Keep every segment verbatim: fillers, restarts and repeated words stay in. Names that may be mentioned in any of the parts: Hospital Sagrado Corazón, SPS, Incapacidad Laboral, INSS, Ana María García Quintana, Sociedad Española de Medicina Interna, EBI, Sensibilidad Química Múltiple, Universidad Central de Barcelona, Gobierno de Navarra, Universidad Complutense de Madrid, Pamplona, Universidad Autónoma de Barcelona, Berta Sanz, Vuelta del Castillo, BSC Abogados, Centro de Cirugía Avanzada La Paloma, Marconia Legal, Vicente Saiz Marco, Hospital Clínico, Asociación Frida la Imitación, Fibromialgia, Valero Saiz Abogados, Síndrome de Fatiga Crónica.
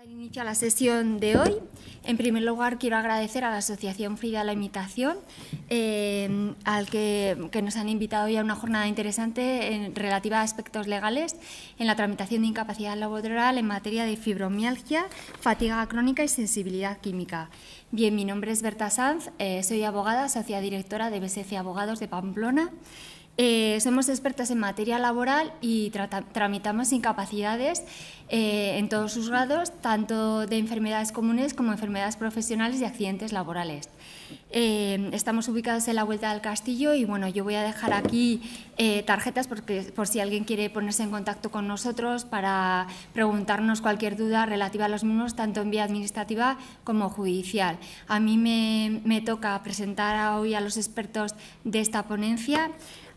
Dar inicio a la sesión de hoy. En primer lugar, quiero agradecer a la Asociación Frida la Imitación, eh, al que, que nos han invitado hoy a una jornada interesante en, relativa a aspectos legales en la tramitación de incapacidad laboral en materia de fibromialgia, fatiga crónica y sensibilidad química. Bien, mi nombre es Berta Sanz, eh, soy abogada, socia directora de B S C Abogados de Pamplona. Eh, somos expertas en materia laboral y tra tramitamos incapacidades eh, en todos sus grados, tanto de enfermedades comunes como enfermedades profesionales y accidentes laborales. Eh, estamos ubicados en la Vuelta del Castillo y bueno, yo voy a dejar aquí eh, tarjetas porque, por si alguien quiere ponerse en contacto con nosotros para preguntarnos cualquier duda relativa a los mismos, tanto en vía administrativa como judicial. A mí me, me toca presentar hoy a los expertos de esta ponencia,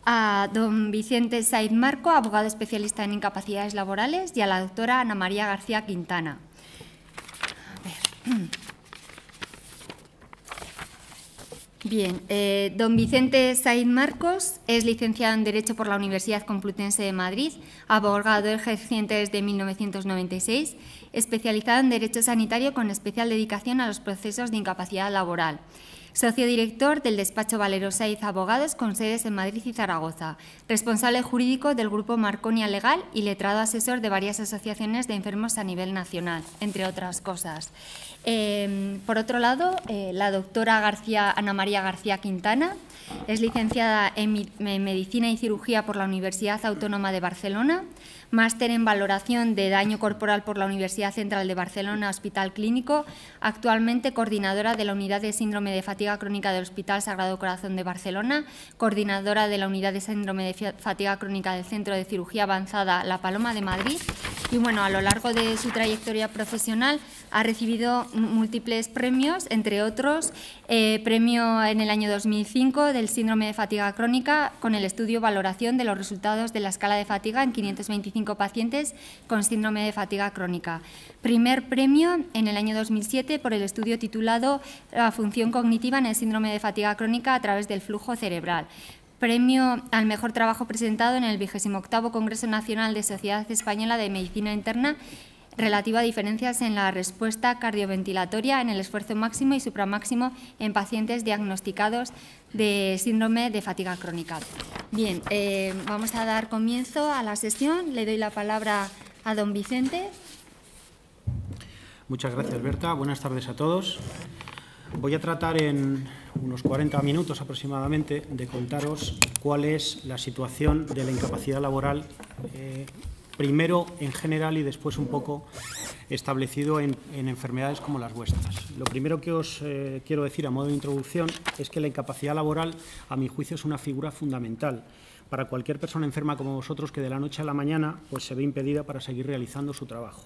a don Vicente Saiz Marco, abogado especialista en incapacidades laborales, y a la doctora Ana María García Quintana. A ver. Bien, eh, don Vicente Saiz Marcos es licenciado en Derecho por la Universidad Complutense de Madrid, abogado ejerciente desde mil novecientos noventa y seis, especializado en Derecho Sanitario con especial dedicación a los procesos de incapacidad laboral. Socio director del despacho Valero Saiz Abogados con sedes en Madrid y Zaragoza, responsable jurídico del grupo Marconia Legal y letrado asesor de varias asociaciones de enfermos a nivel nacional, entre otras cosas. Eh, por otro lado, eh, la doctora García, Ana María García Quintana es licenciada en, en Medicina y Cirugía por la Universidad Autónoma de Barcelona, máster en valoración de daño corporal por la Universidad Central de Barcelona, Hospital Clínico, actualmente coordinadora de la Unidad de Síndrome de Fatiga Crónica del Hospital Sagrado Corazón de Barcelona, coordinadora de la Unidad de Síndrome de Fatiga Crónica del Centro de Cirugía Avanzada La Paloma de Madrid. Y bueno, a lo largo de su trayectoria profesional ha recibido múltiples premios, entre otros, eh, premio en el año dos mil cinco del Síndrome de Fatiga Crónica con el estudio valoración de los resultados de la escala de fatiga en quinientos veinticinco pacientes con síndrome de fatiga crónica. Primer premio en el año dos mil siete por el estudio titulado La función cognitiva en el síndrome de fatiga crónica a través del flujo cerebral. Premio al mejor trabajo presentado en el vigésimo octavo Congreso Nacional de Sociedad Española de Medicina Interna relativa a diferencias en la respuesta cardioventilatoria en el esfuerzo máximo y supramáximo en pacientes diagnosticados de síndrome de fatiga crónica. Bien, eh, vamos a dar comienzo a la sesión. Le doy la palabra a don Vicente. Muchas gracias, Berta. Buenas tardes a todos. Voy a tratar en unos cuarenta minutos aproximadamente de contaros cuál es la situación de la incapacidad laboral eh, primero en general y después un poco establecido en, en enfermedades como las vuestras. Lo primero que os eh, quiero decir a modo de introducción es que la incapacidad laboral, a mi juicio, es una figura fundamental para cualquier persona enferma como vosotros que de la noche a la mañana pues, se ve impedida para seguir realizando su trabajo.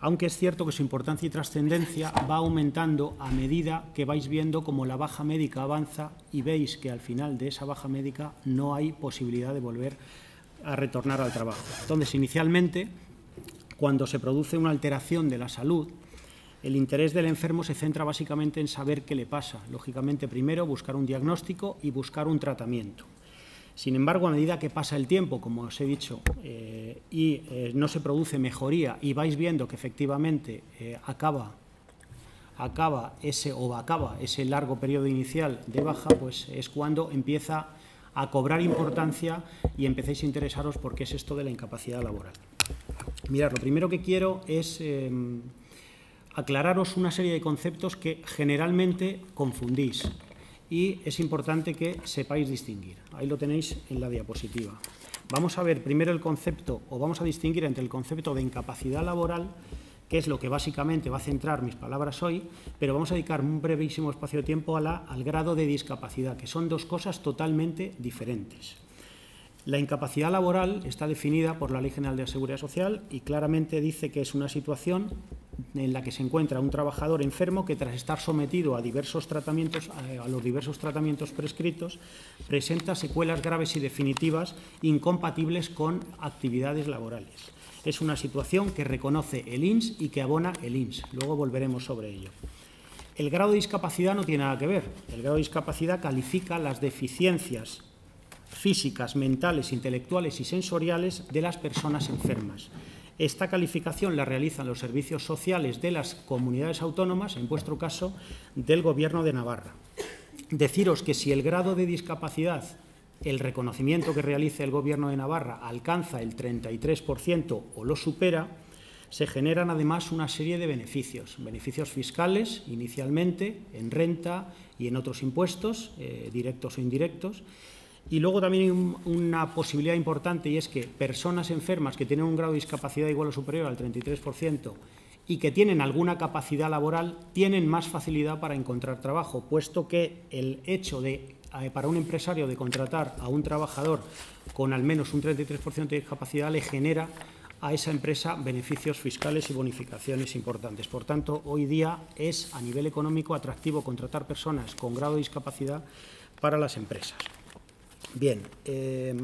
Aunque es cierto que su importancia y trascendencia va aumentando a medida que vais viendo cómo la baja médica avanza y veis que al final de esa baja médica no hay posibilidad de volver a retornar al trabajo. Entonces, inicialmente, cuando se produce una alteración de la salud, el interés del enfermo se centra básicamente en saber qué le pasa. Lógicamente, primero, buscar un diagnóstico y buscar un tratamiento. Sin embargo, a medida que pasa el tiempo, como os he dicho, eh, y eh, no se produce mejoría y vais viendo que efectivamente eh, acaba, acaba, ese, o acaba ese largo periodo inicial de baja, pues es cuando empieza a cobrar importancia y empecéis a interesaros por qué es esto de la incapacidad laboral. Mirad, lo primero que quiero es eh, aclararos una serie de conceptos que generalmente confundís y es importante que sepáis distinguir. Ahí lo tenéis en la diapositiva. Vamos a ver primero el concepto, o vamos a distinguir entre el concepto de incapacidad laboral, que es lo que básicamente va a centrar mis palabras hoy, pero vamos a dedicar un brevísimo espacio de tiempo a la, al grado de discapacidad, que son dos cosas totalmente diferentes. La incapacidad laboral está definida por la Ley General de la Seguridad Social y claramente dice que es una situación en la que se encuentra un trabajador enfermo que, tras estar sometido a, diversos tratamientos, a los diversos tratamientos prescritos, presenta secuelas graves y definitivas incompatibles con actividades laborales. Es una situación que reconoce el I N S S y que abona el I N S S. Luego volveremos sobre ello. El grado de discapacidad no tiene nada que ver. El grado de discapacidad califica las deficiencias físicas, mentales, intelectuales y sensoriales de las personas enfermas. Esta calificación la realizan los servicios sociales de las comunidades autónomas, en vuestro caso, del Gobierno de Navarra. Deciros que si el grado de discapacidad, el reconocimiento que realiza el Gobierno de Navarra, alcanza el treinta y tres por ciento o lo supera, se generan además una serie de beneficios, beneficios fiscales inicialmente, en renta y en otros impuestos, eh, directos o indirectos. Y luego también hay un, una posibilidad importante, y es que personas enfermas que tienen un grado de discapacidad igual o superior al treinta y tres por ciento y que tienen alguna capacidad laboral, tienen más facilidad para encontrar trabajo, puesto que el hecho de, para un empresario, de contratar a un trabajador con al menos un treinta y tres por ciento de discapacidad le genera a esa empresa beneficios fiscales y bonificaciones importantes. Por tanto, hoy día es a nivel económico atractivo contratar personas con grado de discapacidad para las empresas. Bien, eh,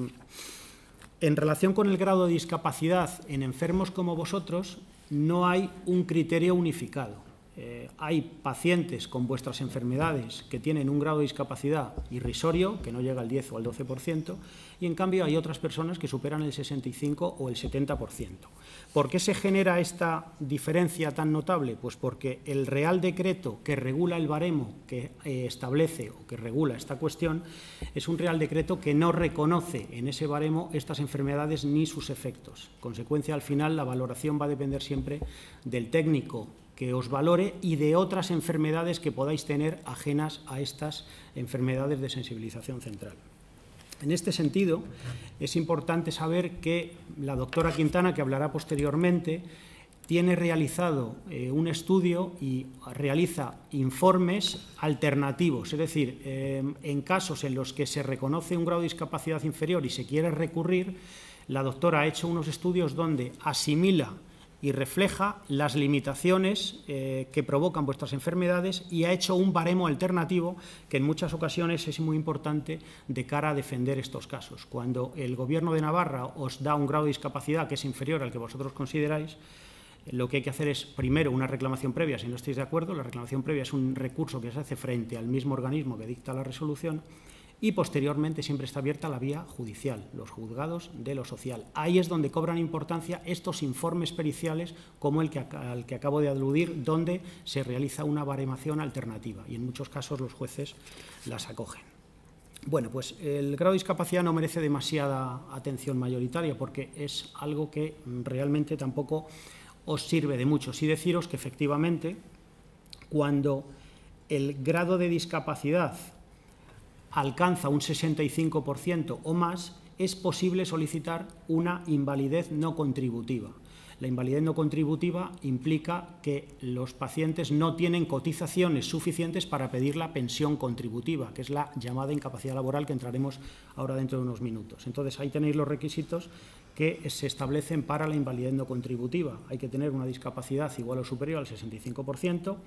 en relación con el grado de discapacidad en enfermos como vosotros, no hay un criterio unificado. Eh, hay pacientes con vuestras enfermedades que tienen un grado de discapacidad irrisorio, que no llega al diez o al doce por ciento, y en cambio hay otras personas que superan el sesenta y cinco por ciento o el setenta por ciento. ¿Por qué se genera esta diferencia tan notable? Pues porque el Real Decreto que regula el baremo, que eh, establece o que regula esta cuestión, es un Real Decreto que no reconoce en ese baremo estas enfermedades ni sus efectos. En consecuencia, al final, la valoración va a depender siempre del técnico que os valore y de otras enfermedades que podáis tener ajenas a estas enfermedades de sensibilización central. En este sentido, es importante saber que la doctora Quintana, que hablará posteriormente, tiene realizado eh, un estudio y realiza informes alternativos, es decir, eh, en casos en los que se reconoce un grado de discapacidad inferior y se quiere recurrir, la doctora ha hecho unos estudios donde asimila y refleja las limitaciones eh, que provocan vuestras enfermedades y ha hecho un baremo alternativo que en muchas ocasiones es muy importante de cara a defender estos casos. Cuando el Gobierno de Navarra os da un grado de discapacidad que es inferior al que vosotros consideráis, lo que hay que hacer es, primero, una reclamación previa, si no estáis de acuerdo. La reclamación previa es un recurso que se hace frente al mismo organismo que dicta la resolución. Y, posteriormente, siempre está abierta la vía judicial, los juzgados de lo social. Ahí es donde cobran importancia estos informes periciales, como el que, al que acabo de aludir, donde se realiza una baremación alternativa y, en muchos casos, los jueces las acogen. Bueno, pues el grado de discapacidad no merece demasiada atención mayoritaria porque es algo que realmente tampoco os sirve de mucho. Sí deciros que, efectivamente, cuando el grado de discapacidad alcanza un sesenta y cinco por ciento o más, es posible solicitar una invalidez no contributiva. La invalidez no contributiva implica que los pacientes no tienen cotizaciones suficientes para pedir la pensión contributiva, que es la llamada incapacidad laboral, que entraremos ahora dentro de unos minutos. Entonces, ahí tenéis los requisitos que se establecen para la invalidez no contributiva. Hay que tener una discapacidad igual o superior al sesenta y cinco por ciento,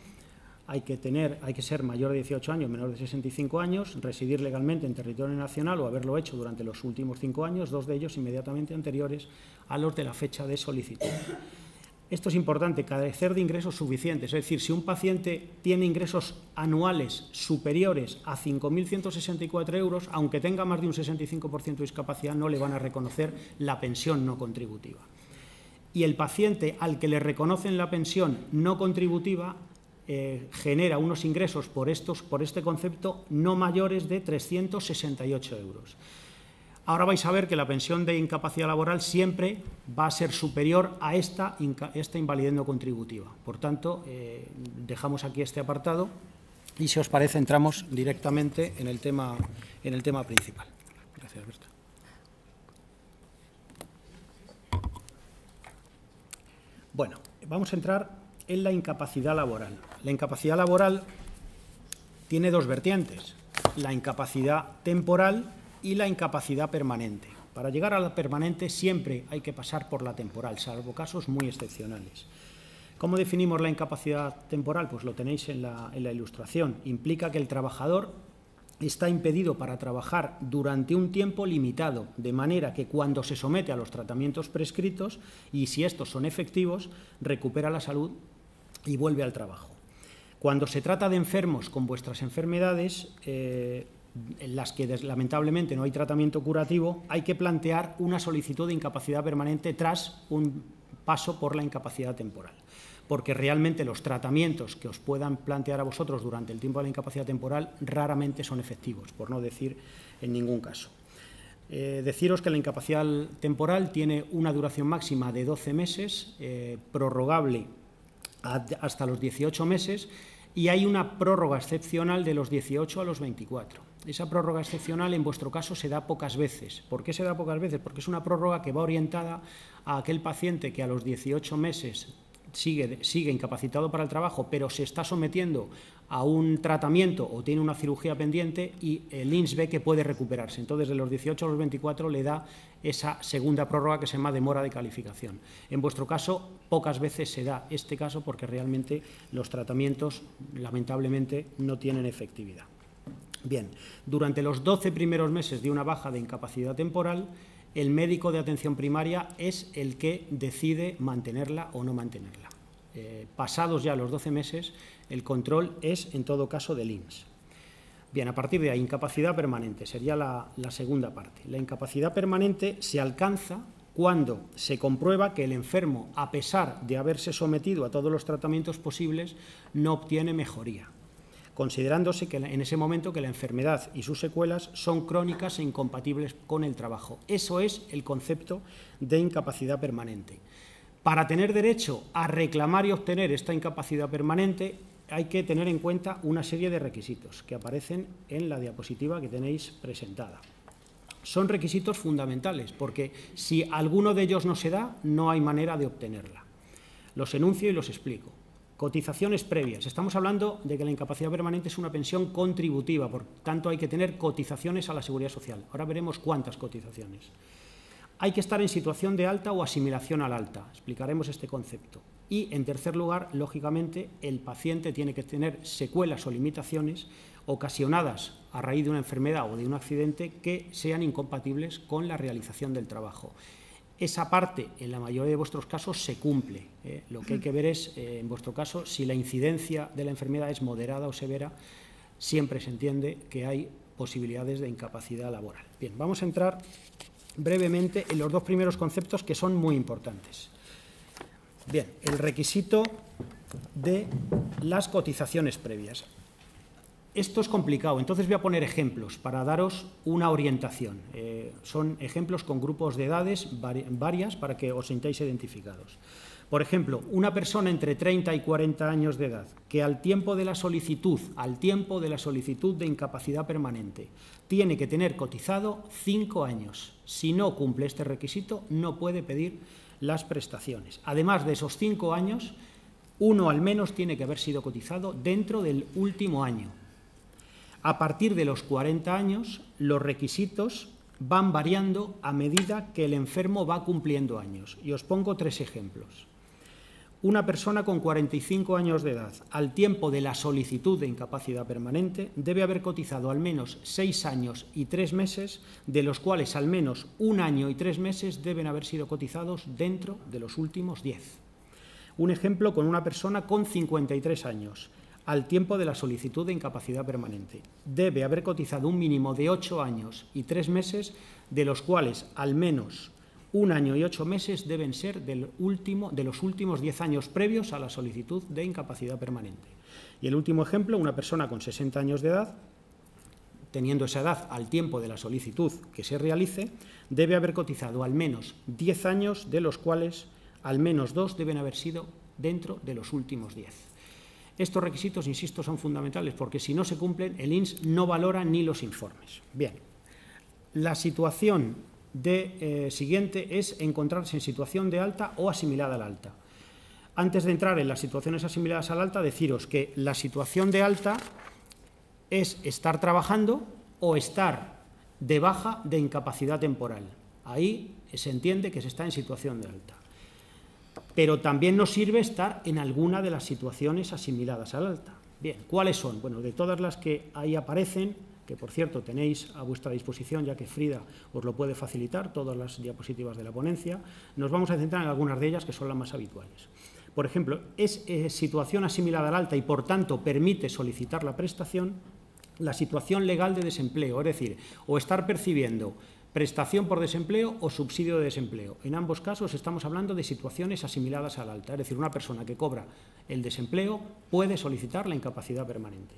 Hay que, tener, hay que ser mayor de dieciocho años, menor de sesenta y cinco años, residir legalmente en territorio nacional o haberlo hecho durante los últimos cinco años, dos de ellos inmediatamente anteriores a los de la fecha de solicitud. Esto es importante, carecer de ingresos suficientes. Es decir, si un paciente tiene ingresos anuales superiores a cinco mil ciento sesenta y cuatro euros, aunque tenga más de un sesenta y cinco por ciento de discapacidad, no le van a reconocer la pensión no contributiva. Y el paciente al que le reconocen la pensión no contributiva Eh, genera unos ingresos por, estos, por este concepto no mayores de trescientos sesenta y ocho euros. Ahora vais a ver que la pensión de incapacidad laboral siempre va a ser superior a esta, esta invalidez no contributiva. Por tanto, eh, dejamos aquí este apartado y, si os parece, entramos directamente en el tema, en el tema principal. Gracias, Berta. Bueno, vamos a entrar en la incapacidad laboral. La incapacidad laboral tiene dos vertientes, la incapacidad temporal y la incapacidad permanente. Para llegar a la permanente siempre hay que pasar por la temporal, salvo casos muy excepcionales. ¿Cómo definimos la incapacidad temporal? Pues lo tenéis en la, en la ilustración. Implica que el trabajador está impedido para trabajar durante un tiempo limitado, de manera que cuando se somete a los tratamientos prescritos y, si estos son efectivos, recupera la salud y vuelve al trabajo. Cuando se trata de enfermos con vuestras enfermedades, eh, en las que lamentablemente no hay tratamiento curativo, hay que plantear una solicitud de incapacidad permanente tras un paso por la incapacidad temporal. Porque realmente los tratamientos que os puedan plantear a vosotros durante el tiempo de la incapacidad temporal raramente son efectivos, por no decir en ningún caso. Eh, deciros que la incapacidad temporal tiene una duración máxima de doce meses, eh, prorrogable a, hasta los dieciocho meses, y hay una prórroga excepcional de los dieciocho a los veinticuatro. Esa prórroga excepcional, en vuestro caso, se da pocas veces. ¿Por qué se da pocas veces? Porque es una prórroga que va orientada a aquel paciente que a los dieciocho meses sigue, sigue incapacitado para el trabajo, pero se está sometiendo a un tratamiento o tiene una cirugía pendiente y el I N S S ve que puede recuperarse. Entonces, de los dieciocho a los veinticuatro le da esa segunda prórroga que se llama demora de calificación. En vuestro caso, pocas veces se da este caso porque realmente los tratamientos, lamentablemente, no tienen efectividad. Bien, durante los doce primeros meses de una baja de incapacidad temporal, el médico de atención primaria es el que decide mantenerla o no mantenerla. Eh, pasados ya los doce meses, el control es, en todo caso, del I N S S. Bien, a partir de ahí, incapacidad permanente, sería la, la segunda parte. La incapacidad permanente se alcanza cuando se comprueba que el enfermo, a pesar de haberse sometido a todos los tratamientos posibles, no obtiene mejoría, considerándose que en ese momento que la enfermedad y sus secuelas son crónicas e incompatibles con el trabajo. Eso es el concepto de incapacidad permanente. Para tener derecho a reclamar y obtener esta incapacidad permanente hay que tener en cuenta una serie de requisitos que aparecen en la diapositiva que tenéis presentada. Son requisitos fundamentales porque si alguno de ellos no se da, no hay manera de obtenerla. Los enuncio y los explico. Cotizaciones previas. Estamos hablando de que la incapacidad permanente es una pensión contributiva, por tanto hay que tener cotizaciones a la Seguridad Social. Ahora veremos cuántas cotizaciones. Hay que estar en situación de alta o asimilación al alta. Explicaremos este concepto. Y, en tercer lugar, lógicamente, el paciente tiene que tener secuelas o limitaciones ocasionadas a raíz de una enfermedad o de un accidente que sean incompatibles con la realización del trabajo. Esa parte, en la mayoría de vuestros casos, se cumple. ¿eh? Lo que hay que ver es, eh, en vuestro caso, si la incidencia de la enfermedad es moderada o severa, siempre se entiende que hay posibilidades de incapacidad laboral. Bien, vamos a entrar brevemente en los dos primeros conceptos que son muy importantes. Bien, el requisito de las cotizaciones previas. Esto es complicado, entonces voy a poner ejemplos para daros una orientación. Eh, son ejemplos con grupos de edades varias para que os sintáis identificados. Por ejemplo, una persona entre treinta y cuarenta años de edad que al tiempo de la solicitud, al tiempo de la solicitud de incapacidad permanente, tiene que tener cotizado cinco años. Si no cumple este requisito, no puede pedir las prestaciones. Además de esos cinco años, uno al menos tiene que haber sido cotizado dentro del último año. A partir de los cuarenta años, los requisitos van variando a medida que el enfermo va cumpliendo años. Y os pongo tres ejemplos. Una persona con cuarenta y cinco años de edad, al tiempo de la solicitud de incapacidad permanente, debe haber cotizado al menos seis años y tres meses, de los cuales al menos un año y tres meses deben haber sido cotizados dentro de los últimos diez. Un ejemplo con una persona con cincuenta y tres años. Al tiempo de la solicitud de incapacidad permanente. Debe haber cotizado un mínimo de ocho años y tres meses, de los cuales al menos un año y ocho meses deben ser del último, de los últimos diez años previos a la solicitud de incapacidad permanente. Y el último ejemplo, una persona con sesenta años de edad, teniendo esa edad al tiempo de la solicitud que se realice, debe haber cotizado al menos diez años, de los cuales al menos dos deben haber sido dentro de los últimos diez. Estos requisitos, insisto, son fundamentales porque si no se cumplen, el I N S S no valora ni los informes. Bien, la situación de, eh, siguiente es encontrarse en situación de alta o asimilada al alta. Antes de entrar en las situaciones asimiladas al alta, deciros que la situación de alta es estar trabajando o estar de baja de incapacidad temporal. Ahí se entiende que se está en situación de alta. Pero también nos sirve estar en alguna de las situaciones asimiladas al alta. Bien, ¿cuáles son? Bueno, de todas las que ahí aparecen, que por cierto tenéis a vuestra disposición, ya que Frida os lo puede facilitar, todas las diapositivas de la ponencia, nos vamos a centrar en algunas de ellas que son las más habituales. Por ejemplo, es eh, situación asimilada al alta y por tanto permite solicitar la prestación, la situación legal de desempleo, es decir, o estar percibiendo prestación por desempleo o subsidio de desempleo. En ambos casos estamos hablando de situaciones asimiladas al alta, es decir, una persona que cobra el desempleo puede solicitar la incapacidad permanente.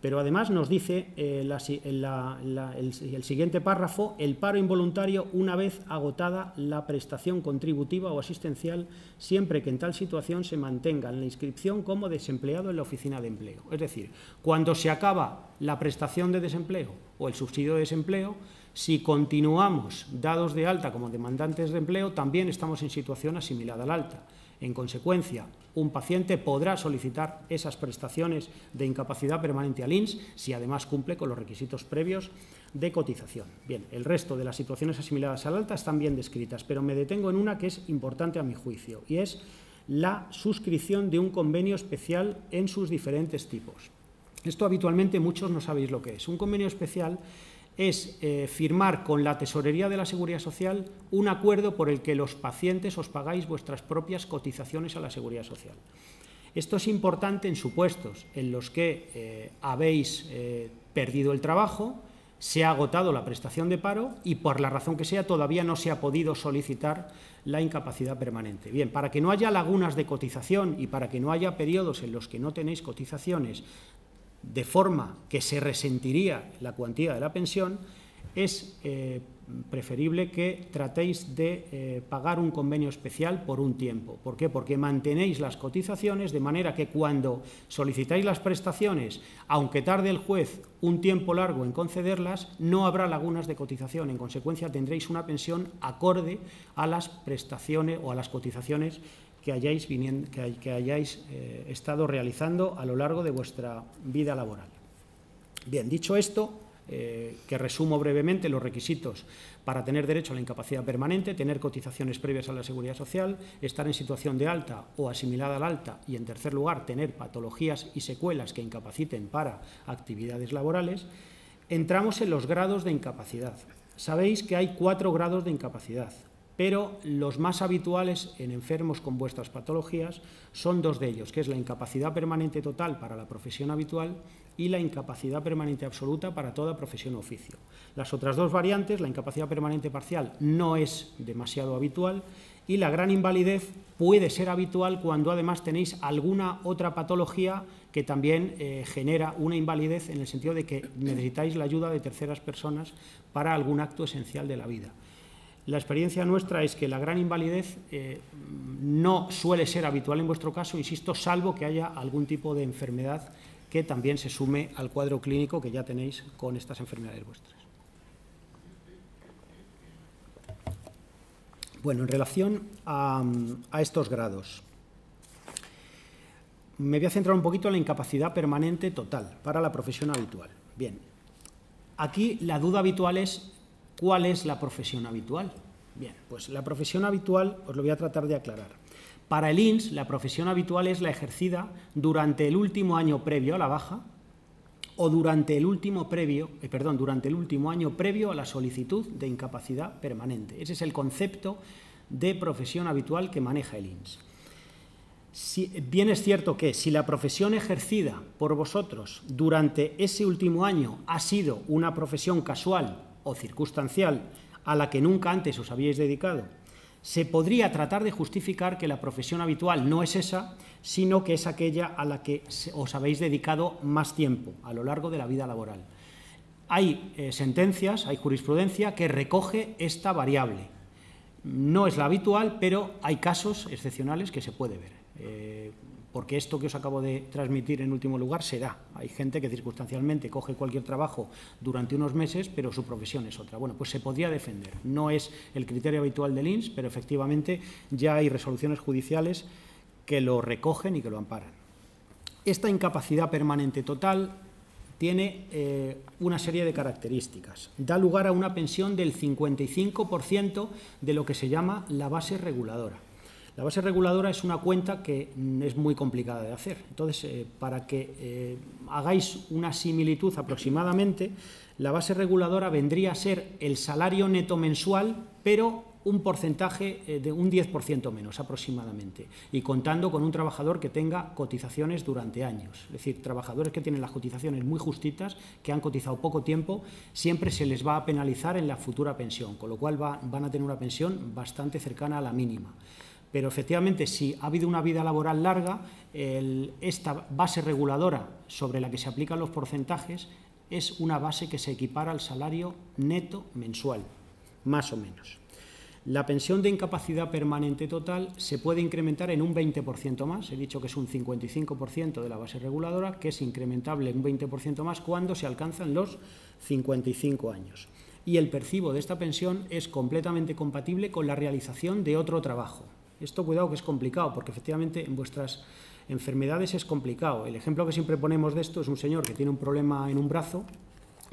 Pero además nos dice eh, la, la, la, el, el siguiente párrafo, el paro involuntario una vez agotada la prestación contributiva o asistencial, siempre que en tal situación se mantenga en la inscripción como desempleado en la oficina de empleo. Es decir, cuando se acaba la prestación de desempleo o el subsidio de desempleo, si continuamos dados de alta como demandantes de empleo, también estamos en situación asimilada al alta. En consecuencia, un paciente podrá solicitar esas prestaciones de incapacidad permanente al I N S S si además cumple con los requisitos previos de cotización. Bien, el resto de las situaciones asimiladas al alta están bien descritas, pero me detengo en una que es importante a mi juicio, y es la suscripción de un convenio especial en sus diferentes tipos. Esto habitualmente muchos no sabéis lo que es. Un convenio especial es eh, firmar con la Tesorería de la Seguridad Social un acuerdo por el que los pacientes os pagáis vuestras propias cotizaciones a la Seguridad Social. Esto es importante en supuestos en los que eh, habéis eh, perdido el trabajo, se ha agotado la prestación de paro y, por la razón que sea, todavía no se ha podido solicitar la incapacidad permanente. Bien, para que no haya lagunas de cotización y para que no haya periodos en los que no tenéis cotizaciones, de forma que se resentiría la cuantía de la pensión, es eh, preferible que tratéis de eh, pagar un convenio especial por un tiempo. ¿Por qué? Porque mantenéis las cotizaciones de manera que cuando solicitáis las prestaciones, aunque tarde el juez un tiempo largo en concederlas, no habrá lagunas de cotización. En consecuencia, tendréis una pensión acorde a las prestaciones o a las cotizaciones que hayáis, viniendo, que hay, que hayáis eh, estado realizando a lo largo de vuestra vida laboral. Bien, dicho esto, eh, que resumo brevemente los requisitos para tener derecho a la incapacidad permanente, tener cotizaciones previas a la Seguridad Social, estar en situación de alta o asimilada al alta y, en tercer lugar, tener patologías y secuelas que incapaciten para actividades laborales, entramos en los grados de incapacidad. Sabéis que hay cuatro grados de incapacidad, pero los más habituales en enfermos con vuestras patologías son dos de ellos, que es la incapacidad permanente total para la profesión habitual y la incapacidad permanente absoluta para toda profesión o oficio. Las otras dos variantes, la incapacidad permanente parcial, no es demasiado habitual y la gran invalidez puede ser habitual cuando además tenéis alguna otra patología que también eh, genera una invalidez en el sentido de que necesitáis la ayuda de terceras personas para algún acto esencial de la vida. La experiencia nuestra es que la gran invalidez eh, no suele ser habitual en vuestro caso, insisto, salvo que haya algún tipo de enfermedad que también se sume al cuadro clínico que ya tenéis con estas enfermedades vuestras. Bueno, en relación a, a estos grados, me voy a centrar un poquito en la incapacidad permanente total para la profesión habitual. Bien, aquí la duda habitual es: ¿cuál es la profesión habitual? Bien, pues la profesión habitual, os lo voy a tratar de aclarar. Para el I N S S, la profesión habitual es la ejercida durante el último año previo a la baja o durante el último, previo, eh, perdón, durante el último año previo a la solicitud de incapacidad permanente. Ese es el concepto de profesión habitual que maneja el I N S S. Si, bien es cierto que si la profesión ejercida por vosotros durante ese último año ha sido una profesión casual o circunstancial a la que nunca antes os habíais dedicado, se podría tratar de justificar que la profesión habitual no es esa, sino que es aquella a la que os habéis dedicado más tiempo a lo largo de la vida laboral. Hay eh, sentencias, hay jurisprudencia que recoge esta variable. No es la habitual, pero hay casos excepcionales que se puede ver. Eh, Porque esto que os acabo de transmitir en último lugar se da. Hay gente que circunstancialmente coge cualquier trabajo durante unos meses, pero su profesión es otra. Bueno, pues se podría defender. No es el criterio habitual del I N S S, pero efectivamente ya hay resoluciones judiciales que lo recogen y que lo amparan. Esta incapacidad permanente total tiene eh, una serie de características. Da lugar a una pensión del cincuenta y cinco por ciento de lo que se llama la base reguladora. La base reguladora es una cuenta que es muy complicada de hacer. Entonces, eh, para que eh, hagáis una similitud aproximadamente, la base reguladora vendría a ser el salario neto mensual, pero un porcentaje de un diez por ciento menos aproximadamente, y contando con un trabajador que tenga cotizaciones durante años. Es decir, trabajadores que tienen las cotizaciones muy justitas, que han cotizado poco tiempo, siempre se les va a penalizar en la futura pensión, con lo cual va, van a tener una pensión bastante cercana a la mínima. Pero efectivamente, si ha habido una vida laboral larga, el, esta base reguladora sobre la que se aplican los porcentajes es una base que se equipara al salario neto mensual, más o menos. La pensión de incapacidad permanente total se puede incrementar en un veinte por ciento más. He dicho que es un cincuenta y cinco por ciento de la base reguladora, que es incrementable en un veinte por ciento más cuando se alcanzan los cincuenta y cinco años. Y el percibo de esta pensión es completamente compatible con la realización de otro trabajo. Esto, cuidado, que es complicado, porque efectivamente en vuestras enfermedades es complicado. El ejemplo que siempre ponemos de esto es un señor que tiene un problema en un brazo,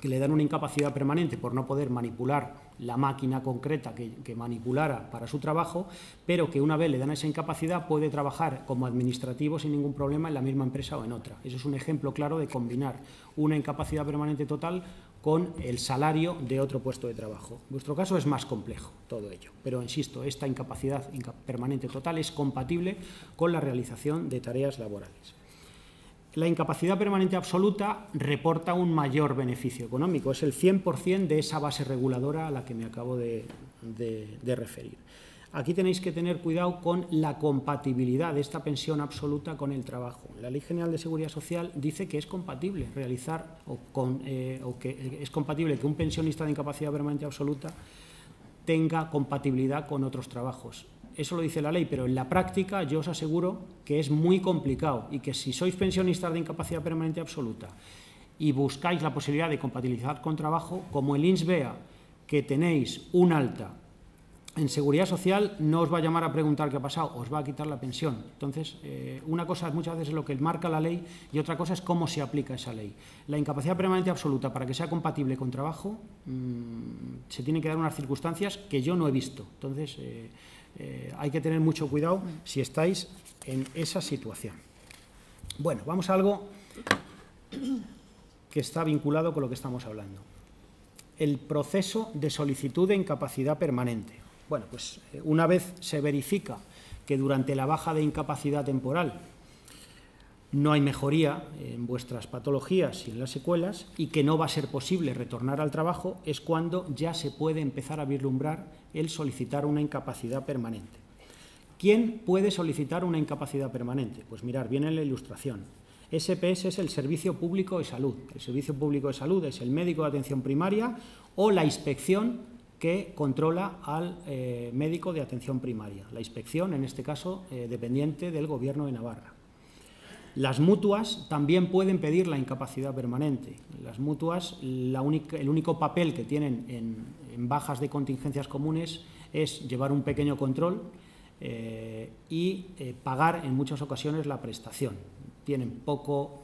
que le dan una incapacidad permanente por no poder manipular la máquina concreta que, que manipulara para su trabajo, pero que una vez le dan esa incapacidad puede trabajar como administrativo sin ningún problema en la misma empresa o en otra. Eso es un ejemplo claro de combinar una incapacidad permanente total con el salario de otro puesto de trabajo. En vuestro caso es más complejo todo ello, pero insisto, esta incapacidad permanente total es compatible con la realización de tareas laborales. La incapacidad permanente absoluta reporta un mayor beneficio económico, es el cien por ciento de esa base reguladora a la que me acabo de, de, de referir. Aquí tenéis que tener cuidado con la compatibilidad de esta pensión absoluta con el trabajo. La Ley General de Seguridad Social dice que es compatible realizar o, con, eh, o que es compatible que un pensionista de incapacidad permanente absoluta tenga compatibilidad con otros trabajos. Eso lo dice la ley, pero en la práctica yo os aseguro que es muy complicado y que si sois pensionistas de incapacidad permanente absoluta y buscáis la posibilidad de compatibilizar con trabajo, como el I N S S vea que tenéis un alta en Seguridad Social, no os va a llamar a preguntar qué ha pasado, os va a quitar la pensión. Entonces, eh, una cosa muchas veces es lo que marca la ley y otra cosa es cómo se aplica esa ley. La incapacidad permanente absoluta, para que sea compatible con trabajo, mmm, se tienen que dar unas circunstancias que yo no he visto. Entonces, eh, eh, hay que tener mucho cuidado si estáis en esa situación. Bueno, vamos a algo que está vinculado con lo que estamos hablando. El proceso de solicitud de incapacidad permanente. Bueno, pues una vez se verifica que durante la baja de incapacidad temporal no hay mejoría en vuestras patologías y en las secuelas y que no va a ser posible retornar al trabajo, es cuando ya se puede empezar a vislumbrar el solicitar una incapacidad permanente. ¿Quién puede solicitar una incapacidad permanente? Pues mirad, viene la ilustración. S P S es el Servicio Público de Salud. El Servicio Público de Salud es el médico de atención primaria o la inspección que controla al eh, médico de atención primaria, la inspección, en este caso, eh, dependiente del Gobierno de Navarra. Las mutuas también pueden pedir la incapacidad permanente. Las mutuas, la única, el único papel que tienen en, en bajas de contingencias comunes es llevar un pequeño control eh, y eh, pagar en muchas ocasiones la prestación. Tienen poco,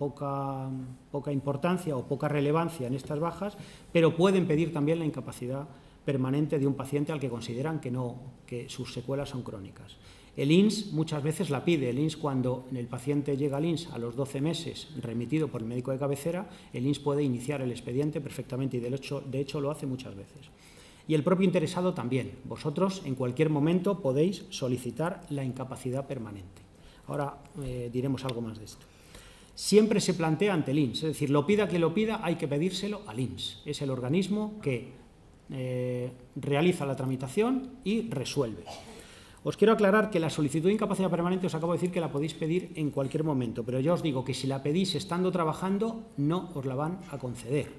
poca, poca importancia o poca relevancia en estas bajas, pero pueden pedir también la incapacidad permanente de un paciente al que consideran que, no, que sus secuelas son crónicas. El I N S S muchas veces la pide. El I N S S, cuando el paciente llega al I N S S a los doce meses, remitido por el médico de cabecera, el I N S S puede iniciar el expediente perfectamente y de hecho, de hecho lo hace muchas veces. Y el propio interesado también. Vosotros en cualquier momento podéis solicitar la incapacidad permanente. Ahora eh, diremos algo más de esto. Siempre se plantea ante el I N S S, es decir, lo pida quien lo pida, hay que pedírselo al I N S S. Es el organismo que eh, realiza la tramitación y resuelve. Os quiero aclarar que la solicitud de incapacidad permanente, os acabo de decir que la podéis pedir en cualquier momento, pero ya os digo que si la pedís estando trabajando, no os la van a conceder.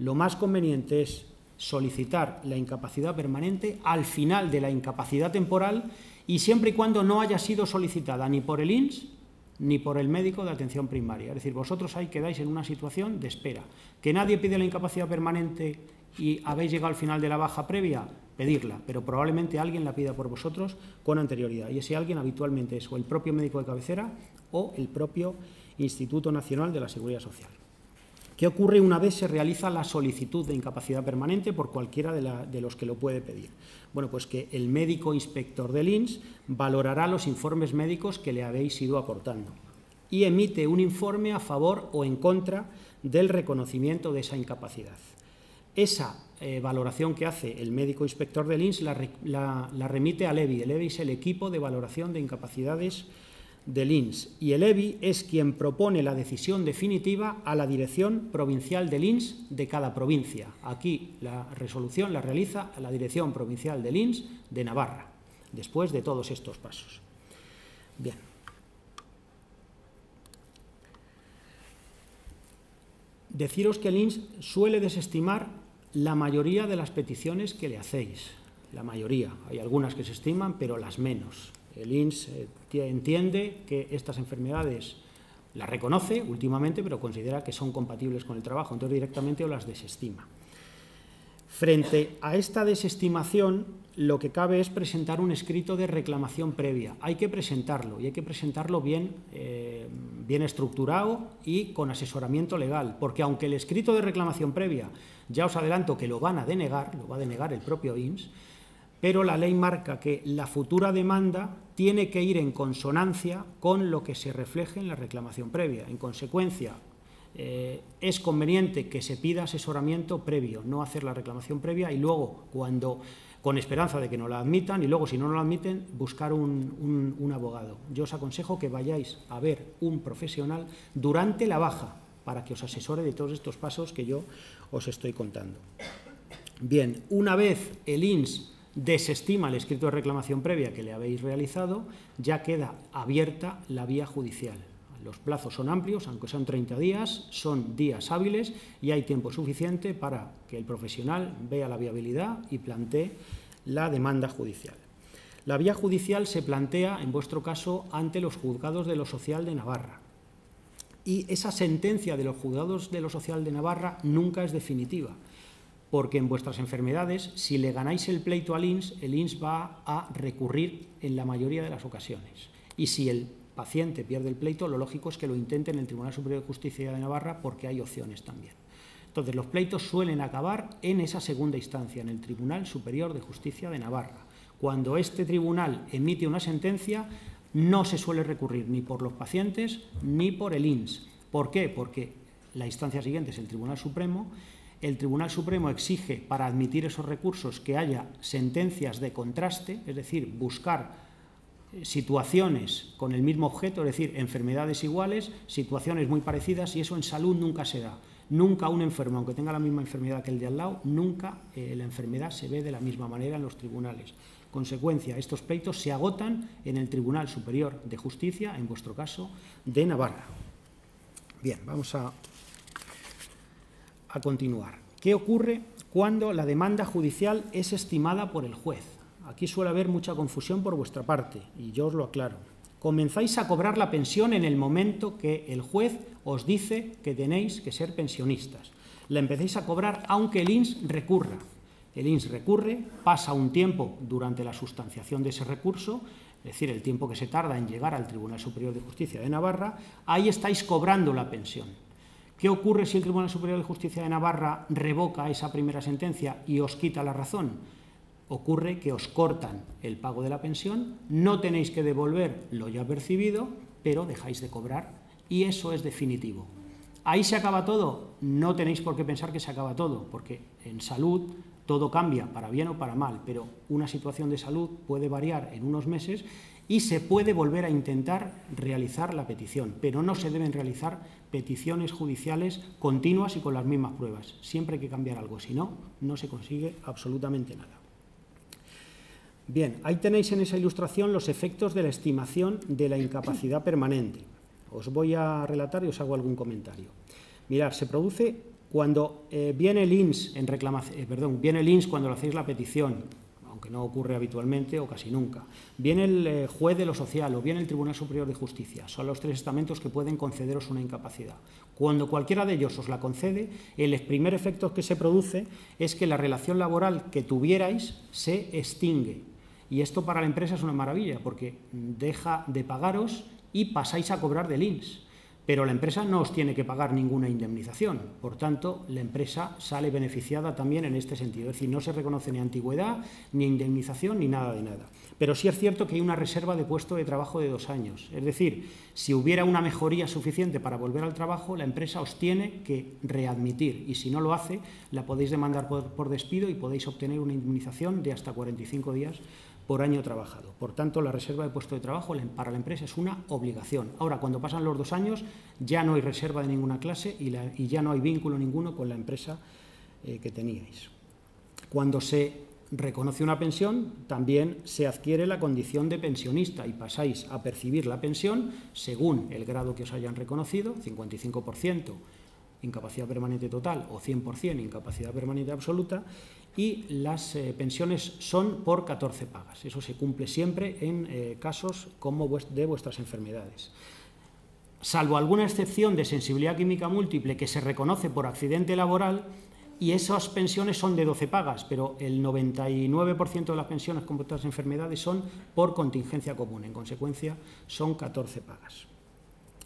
Lo más conveniente es solicitar la incapacidad permanente al final de la incapacidad temporal y siempre y cuando no haya sido solicitada ni por el I N S S ni por el médico de atención primaria. Es decir, vosotros ahí quedáis en una situación de espera. Que nadie pide la incapacidad permanente y habéis llegado al final de la baja previa, pedirla, pero probablemente alguien la pida por vosotros con anterioridad. Y ese alguien habitualmente es o el propio médico de cabecera o el propio Instituto Nacional de la Seguridad Social. ¿Qué ocurre una vez se realiza la solicitud de incapacidad permanente por cualquiera de, la, de los que lo puede pedir? Bueno, pues que el médico inspector del I N S S valorará los informes médicos que le habéis ido aportando y emite un informe a favor o en contra del reconocimiento de esa incapacidad. esa eh, valoración que hace el médico inspector del I N S la, la, la remite al E B I. El E B I es el equipo de valoración de incapacidades del I N S y el E B I es quien propone la decisión definitiva a la dirección provincial del I N S de cada provincia. Aquí la resolución la realiza la dirección provincial del I N S de Navarra, después de todos estos pasos. Bien. Deciros que el I N S suele desestimar la mayoría de las peticiones que le hacéis. La mayoría. Hay algunas que se estiman, pero las menos. El I N S entiende que estas enfermedades las reconoce últimamente, pero considera que son compatibles con el trabajo, entonces directamente o las desestima. Frente a esta desestimación, lo que cabe es presentar un escrito de reclamación previa. Hay que presentarlo, y hay que presentarlo bien, eh, bien estructurado y con asesoramiento legal, porque aunque el escrito de reclamación previa, ya os adelanto que lo van a denegar, lo va a denegar el propio I N S, pero la ley marca que la futura demanda tiene que ir en consonancia con lo que se refleje en la reclamación previa. En consecuencia, eh, es conveniente que se pida asesoramiento previo, no hacer la reclamación previa y luego, cuando, con esperanza de que no la admitan, y luego, si no, no la admiten, buscar un, un, un abogado. Yo os aconsejo que vayáis a ver un profesional durante la baja para que os asesore de todos estos pasos que yo os estoy contando. Bien, una vez el I N S desestima el escrito de reclamación previa que le habéis realizado, ya queda abierta la vía judicial. Los plazos son amplios, aunque son treinta días, son días hábiles y hay tiempo suficiente para que el profesional vea la viabilidad y plantee la demanda judicial. La vía judicial se plantea, en vuestro caso, ante los juzgados de lo social de Navarra. Y esa sentencia de los juzgados de lo social de Navarra nunca es definitiva. Porque en vuestras enfermedades, si le ganáis el pleito al I N S, el I N S va a recurrir en la mayoría de las ocasiones. Y si el paciente pierde el pleito, lo lógico es que lo intente en el Tribunal Superior de Justicia de Navarra, porque hay opciones también. Entonces, los pleitos suelen acabar en esa segunda instancia, en el Tribunal Superior de Justicia de Navarra. Cuando este tribunal emite una sentencia, no se suele recurrir ni por los pacientes ni por el I N S. ¿Por qué? Porque la instancia siguiente es el Tribunal Supremo. El Tribunal Supremo exige, para admitir esos recursos, que haya sentencias de contraste, es decir, buscar situaciones con el mismo objeto, es decir, enfermedades iguales, situaciones muy parecidas, y eso en salud nunca se da. Nunca un enfermo, aunque tenga la misma enfermedad que el de al lado, nunca eh, la enfermedad se ve de la misma manera en los tribunales. Consecuencia, estos pleitos se agotan en el Tribunal Superior de Justicia, en vuestro caso, de Navarra. Bien, vamos a... A continuar. ¿Qué ocurre cuando la demanda judicial es estimada por el juez? Aquí suele haber mucha confusión por vuestra parte, y yo os lo aclaro. Comenzáis a cobrar la pensión en el momento que el juez os dice que tenéis que ser pensionistas. La empecéis a cobrar aunque el I N S recurra. El I N S recurre, pasa un tiempo durante la sustanciación de ese recurso, es decir, el tiempo que se tarda en llegar al Tribunal Superior de Justicia de Navarra, ahí estáis cobrando la pensión. ¿Qué ocurre si el Tribunal Superior de Justicia de Navarra revoca esa primera sentencia y os quita la razón? Ocurre que os cortan el pago de la pensión, no tenéis que devolver lo ya percibido, pero dejáis de cobrar, y eso es definitivo. ¿Ahí se acaba todo? No tenéis por qué pensar que se acaba todo, porque en salud todo cambia, para bien o para mal, pero una situación de salud puede variar en unos meses y se puede volver a intentar realizar la petición, pero no se deben realizar peticiones judiciales continuas y con las mismas pruebas. Siempre hay que cambiar algo, si no, no se consigue absolutamente nada. Bien, ahí tenéis en esa ilustración los efectos de la estimación de la incapacidad permanente. Os voy a relatar y os hago algún comentario. Mirad, se produce cuando eh, viene el I N S en reclamación, eh, perdón, viene el I N S cuando le hacéis la petición, aunque no ocurre habitualmente o casi nunca. Viene el eh, juez de lo social o viene el Tribunal Superior de Justicia. Son los tres estamentos que pueden concederos una incapacidad. Cuando cualquiera de ellos os la concede, el primer efecto que se produce es que la relación laboral que tuvierais se extingue. Y esto para la empresa es una maravilla, porque deja de pagaros y pasáis a cobrar del I N S. pero la empresa no os tiene que pagar ninguna indemnización. Por tanto, la empresa sale beneficiada también en este sentido. Es decir, no se reconoce ni antigüedad, ni indemnización, ni nada de nada. Pero sí es cierto que hay una reserva de puesto de trabajo de dos años. Es decir, si hubiera una mejoría suficiente para volver al trabajo, la empresa os tiene que readmitir. Y si no lo hace, la podéis demandar por, por despido y podéis obtener una indemnización de hasta cuarenta y cinco días por año trabajado. Por tanto, la reserva de puesto de trabajo para la empresa es una obligación. Ahora, cuando pasan los dos años, ya no hay reserva de ninguna clase y, la, y ya no hay vínculo ninguno con la empresa eh, que teníais. Cuando se reconoce una pensión, también se adquiere la condición de pensionista y pasáis a percibir la pensión según el grado que os hayan reconocido, cincuenta y cinco por ciento incapacidad permanente total o cien por cien incapacidad permanente absoluta, y las eh, pensiones son por catorce pagas. Eso se cumple siempre en eh, casos como vuest- de vuestras enfermedades. Salvo alguna excepción de sensibilidad química múltiple que se reconoce por accidente laboral, y esas pensiones son de doce pagas, pero el noventa y nueve por ciento de las pensiones con vuestras enfermedades son por contingencia común. En consecuencia, son catorce pagas.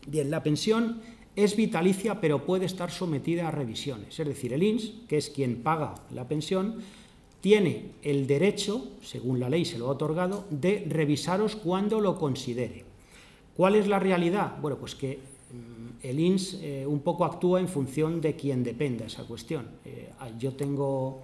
Bien, la pensión es vitalicia, pero puede estar sometida a revisiones. Es decir, el I N S S, que es quien paga la pensión, tiene el derecho, según la ley se lo ha otorgado, de revisaros cuando lo considere. ¿Cuál es la realidad? Bueno, pues que el I N S S eh, un poco actúa en función de quien dependa esa cuestión. Eh, yo tengo,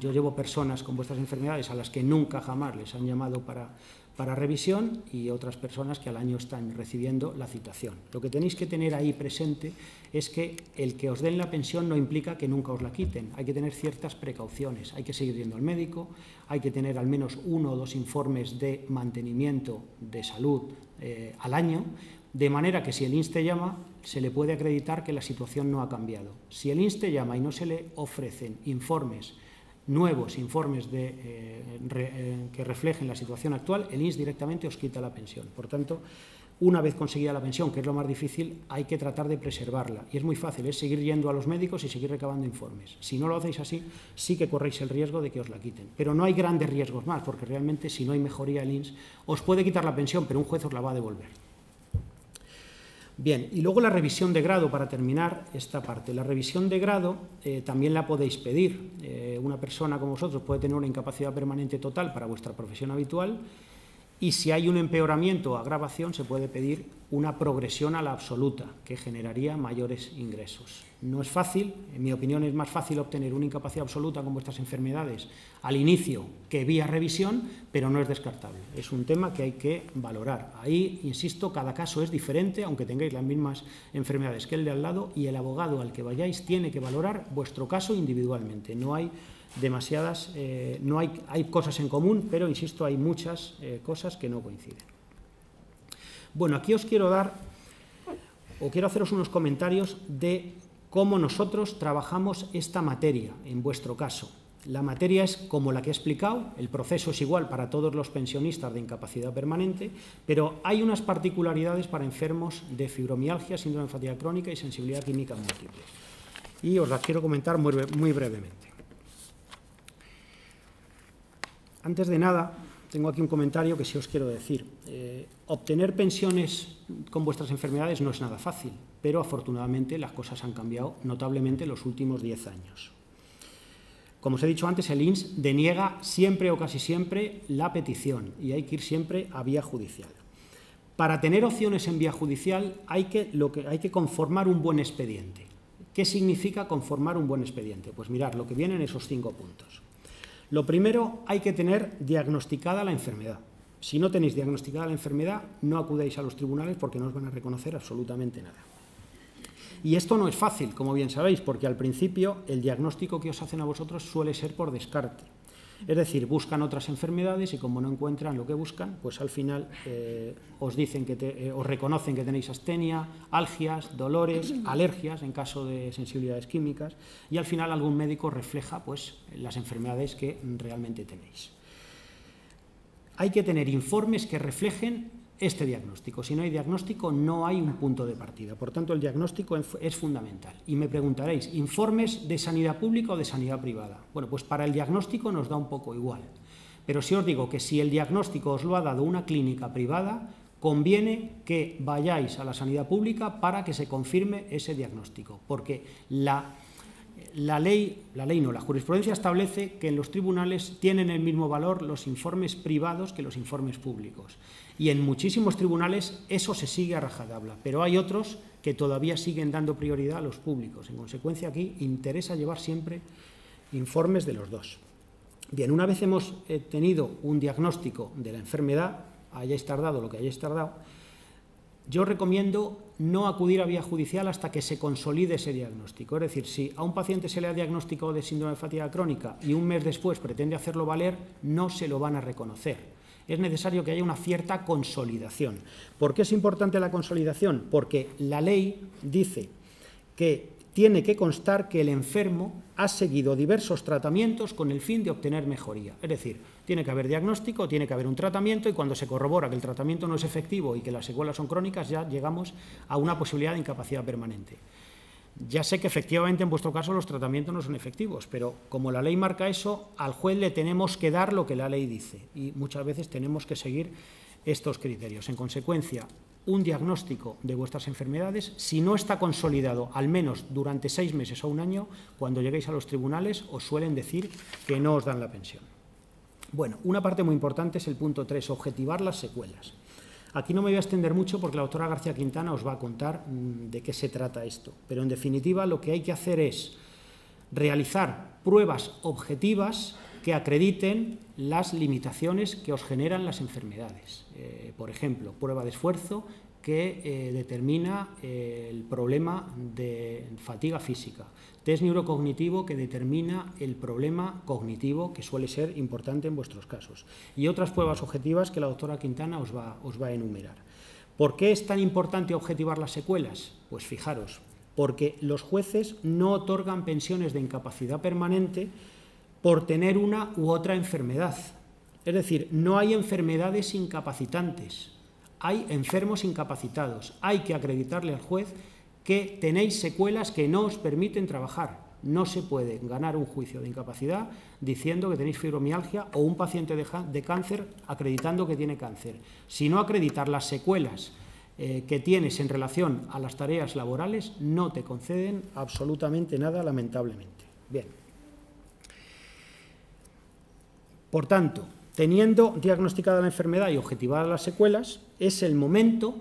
yo llevo personas con vuestras enfermedades a las que nunca jamás les han llamado para... para revisión y otras personas que al año están recibiendo la citación. Lo que tenéis que tener ahí presente es que el que os den la pensión no implica que nunca os la quiten. Hay que tener ciertas precauciones, hay que seguir yendo al médico, hay que tener al menos uno o dos informes de mantenimiento de salud eh, al año, de manera que si el I N S S te llama, se le puede acreditar que la situación no ha cambiado. Si el I N S S te llama y no se le ofrecen informes nuevos informes de, eh, re, eh, que reflejen la situación actual, el I N S S directamente os quita la pensión. Por tanto, una vez conseguida la pensión, que es lo más difícil, hay que tratar de preservarla. Y es muy fácil, es seguir yendo a los médicos y seguir recabando informes. Si no lo hacéis así, sí que corréis el riesgo de que os la quiten. Pero no hay grandes riesgos más, porque realmente si no hay mejoría el I N S S, os puede quitar la pensión, pero un juez os la va a devolver. Bien, y luego la revisión de grado, para terminar esta parte. La revisión de grado eh, también la podéis pedir. Eh, una persona como vosotros puede tener una incapacidad permanente total para vuestra profesión habitual y si hay un empeoramiento o agravación se puede pedir una progresión a la absoluta que generaría mayores ingresos. No es fácil, en mi opinión es más fácil obtener una incapacidad absoluta con vuestras enfermedades al inicio que vía revisión, pero no es descartable. Es un tema que hay que valorar. Ahí, insisto, cada caso es diferente, aunque tengáis las mismas enfermedades que el de al lado, y el abogado al que vayáis tiene que valorar vuestro caso individualmente. No hay demasiadas, eh, no hay, hay cosas en común, pero, insisto, hay muchas eh, cosas que no coinciden. Bueno, aquí os quiero dar, o quiero haceros unos comentarios de cómo nosotros trabajamos esta materia, en vuestro caso. La materia es como la que he explicado, el proceso es igual para todos los pensionistas de incapacidad permanente, pero hay unas particularidades para enfermos de fibromialgia, síndrome de fatiga crónica y sensibilidad química múltiple. Y os las quiero comentar muy, muy brevemente. Antes de nada, tengo aquí un comentario que sí os quiero decir. Eh, obtener pensiones con vuestras enfermedades no es nada fácil, pero afortunadamente las cosas han cambiado notablemente en los últimos diez años. Como os he dicho antes, el I N S S deniega siempre o casi siempre la petición y hay que ir siempre a vía judicial. Para tener opciones en vía judicial hay que, lo que, hay que conformar un buen expediente. ¿Qué significa conformar un buen expediente? Pues mirad lo que vienen esos cinco puntos. Lo primero, hay que tener diagnosticada la enfermedad. Si no tenéis diagnosticada la enfermedad, no acudáis a los tribunales porque no os van a reconocer absolutamente nada. Y esto no es fácil, como bien sabéis, porque al principio el diagnóstico que os hacen a vosotros suele ser por descarte. Es decir, buscan otras enfermedades y como no encuentran lo que buscan, pues al final eh, os dicen que te, eh, os reconocen que tenéis astenia, algias, dolores, alergias en caso de sensibilidades químicas y al final algún médico refleja pues, las enfermedades que realmente tenéis. Hay que tener informes que reflejen este diagnóstico. Si no hay diagnóstico, no hay un punto de partida. Por tanto, el diagnóstico es fundamental. Y me preguntaréis, ¿informes de sanidad pública o de sanidad privada? Bueno, pues para el diagnóstico nos da un poco igual. Pero sí os digo que si el diagnóstico os lo ha dado una clínica privada, conviene que vayáis a la sanidad pública para que se confirme ese diagnóstico, porque la, la ley, la ley no, la jurisprudencia establece que en los tribunales tienen el mismo valor los informes privados que los informes públicos, y en muchísimos tribunales eso se sigue a rajatabla, pero hay otros que todavía siguen dando prioridad a los públicos. En consecuencia, aquí interesa llevar siempre informes de los dos. Bien, una vez hemos tenido un diagnóstico de la enfermedad, hayáis tardado lo que hayáis tardado, yo recomiendo no acudir a vía judicial hasta que se consolide ese diagnóstico. Es decir, si a un paciente se le ha diagnosticado de síndrome de fatiga crónica y un mes después pretende hacerlo valer, no se lo van a reconocer. Es necesario que haya una cierta consolidación. ¿Por qué es importante la consolidación? Porque la ley dice que tiene que constar que el enfermo ha seguido diversos tratamientos con el fin de obtener mejoría. Es decir, tiene que haber diagnóstico, tiene que haber un tratamiento, y cuando se corrobora que el tratamiento no es efectivo y que las secuelas son crónicas, ya llegamos a una posibilidad de incapacidad permanente. Ya sé que efectivamente en vuestro caso los tratamientos no son efectivos, pero como la ley marca eso, al juez le tenemos que dar lo que la ley dice, y muchas veces tenemos que seguir estos criterios. En consecuencia, un diagnóstico de vuestras enfermedades, si no está consolidado, al menos durante seis meses o un año, cuando lleguéis a los tribunales os suelen decir que no os dan la pensión. Bueno, una parte muy importante es el punto tres, objetivar las secuelas. Aquí no me voy a extender mucho porque la doctora García Quintana os va a contar de qué se trata esto, pero en definitiva lo que hay que hacer es realizar pruebas objetivas que acrediten las limitaciones que os generan las enfermedades. Eh, por ejemplo, prueba de esfuerzo que eh, determina eh, el problema de fatiga física, test neurocognitivo que determina el problema cognitivo, que suele ser importante en vuestros casos, y otras pruebas objetivas que la doctora Quintana os va, os va a enumerar. ¿Por qué es tan importante objetivar las secuelas? Pues fijaros, porque los jueces no otorgan pensiones de incapacidad permanente por tener una u otra enfermedad. Es decir, no hay enfermedades incapacitantes, hay enfermos incapacitados. Hay que acreditarle al juez que tenéis secuelas que no os permiten trabajar. No se puede ganar un juicio de incapacidad diciendo que tenéis fibromialgia, o un paciente de cáncer acreditando que tiene cáncer. Si no acreditas las secuelas eh, que tienes en relación a las tareas laborales, no te conceden absolutamente nada, lamentablemente. Bien. Por tanto, teniendo diagnosticada la enfermedad y objetivadas las secuelas, es el momento,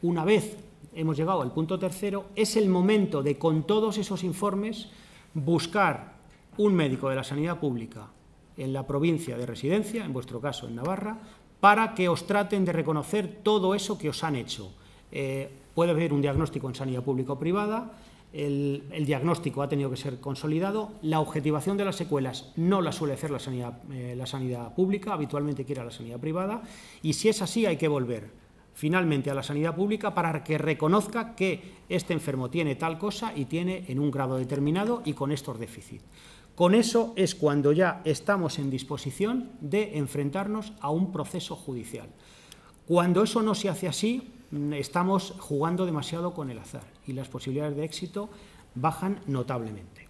una vez hemos llegado al punto tercero, es el momento de, con todos esos informes, buscar un médico de la sanidad pública en la provincia de residencia, en vuestro caso en Navarra, para que os traten de reconocer todo eso que os han hecho. Eh, puede haber un diagnóstico en sanidad pública o privada. El, el diagnóstico ha tenido que ser consolidado, la objetivación de las secuelas no la suele hacer la sanidad, eh, la sanidad pública, habitualmente quiere a la sanidad privada, y si es así hay que volver finalmente a la sanidad pública para que reconozca que este enfermo tiene tal cosa y tiene en un grado determinado y con estos déficits. Con eso es cuando ya estamos en disposición de enfrentarnos a un proceso judicial. Cuando eso no se hace así, estamos jugando demasiado con el azar y las posibilidades de éxito bajan notablemente.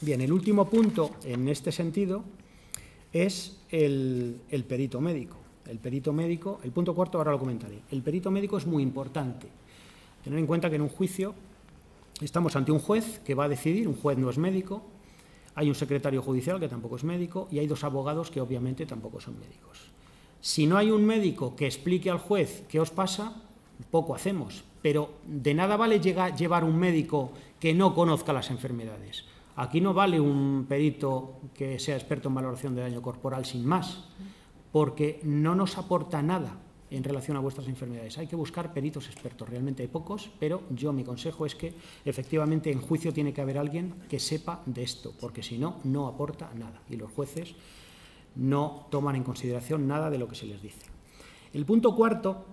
Bien, el último punto en este sentido es el, el perito médico. El perito médico, el punto cuarto ahora lo comentaré. El perito médico es muy importante. Tener en cuenta que en un juicio estamos ante un juez que va a decidir, un juez no es médico, hay un secretario judicial que tampoco es médico y hay dos abogados que obviamente tampoco son médicos. Si no hay un médico que explique al juez qué os pasa, poco hacemos, pero de nada vale llegar, llevar un médico que no conozca las enfermedades. Aquí no vale un perito que sea experto en valoración de daño corporal sin más, porque no nos aporta nada en relación a vuestras enfermedades. Hay que buscar peritos expertos, realmente hay pocos, pero yo mi consejo es que efectivamente en juicio tiene que haber alguien que sepa de esto, porque si no, no aporta nada y los jueces no toman en consideración nada de lo que se les dice. El punto cuarto,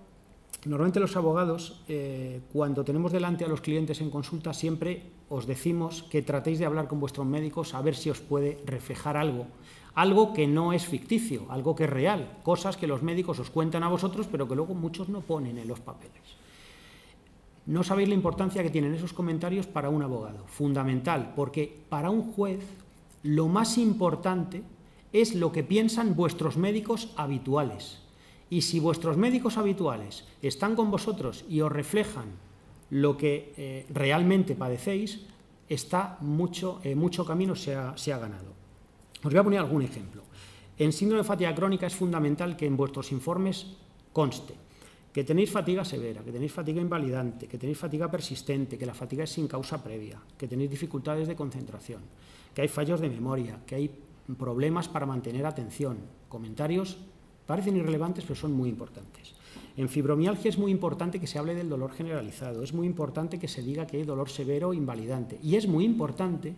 normalmente los abogados, eh, cuando tenemos delante a los clientes en consulta, siempre os decimos que tratéis de hablar con vuestros médicos a ver si os puede reflejar algo, algo que no es ficticio, algo que es real, cosas que los médicos os cuentan a vosotros, pero que luego muchos no ponen en los papeles. No sabéis la importancia que tienen esos comentarios para un abogado, fundamental, porque para un juez lo más importante es lo que piensan vuestros médicos habituales Y si vuestros médicos habituales están con vosotros y os reflejan lo que eh, realmente padecéis, está mucho, eh, mucho camino se ha, se ha ganado. Os voy a poner algún ejemplo. En síndrome de fatiga crónica es fundamental que en vuestros informes conste que tenéis fatiga severa, que tenéis fatiga invalidante, que tenéis fatiga persistente, que la fatiga es sin causa previa, que tenéis dificultades de concentración, que hay fallos de memoria, que hay problemas para mantener atención. Comentarios parecen irrelevantes, pero son muy importantes. En fibromialgia es muy importante que se hable del dolor generalizado, es muy importante que se diga que hay dolor severo o invalidante, y es muy importante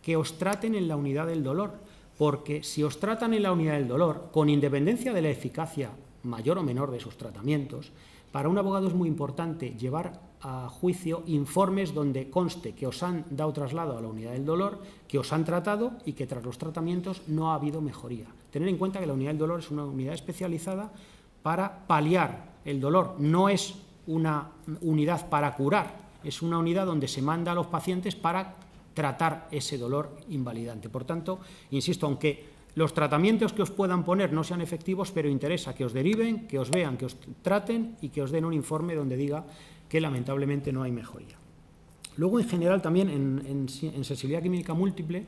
que os traten en la unidad del dolor, porque si os tratan en la unidad del dolor, con independencia de la eficacia mayor o menor de sus tratamientos, para un abogado es muy importante llevar a juicio informes donde conste que os han dado traslado a la unidad del dolor, que os han tratado y que tras los tratamientos no ha habido mejoría. Tener en cuenta que la unidad del dolor es una unidad especializada para paliar el dolor, no es una unidad para curar, es una unidad donde se manda a los pacientes para tratar ese dolor invalidante. Por tanto, insisto, aunque los tratamientos que os puedan poner no sean efectivos, pero interesa que os deriven, que os vean, que os traten y que os den un informe donde diga que lamentablemente no hay mejoría. Luego, en general, también en, en, en sensibilidad química múltiple,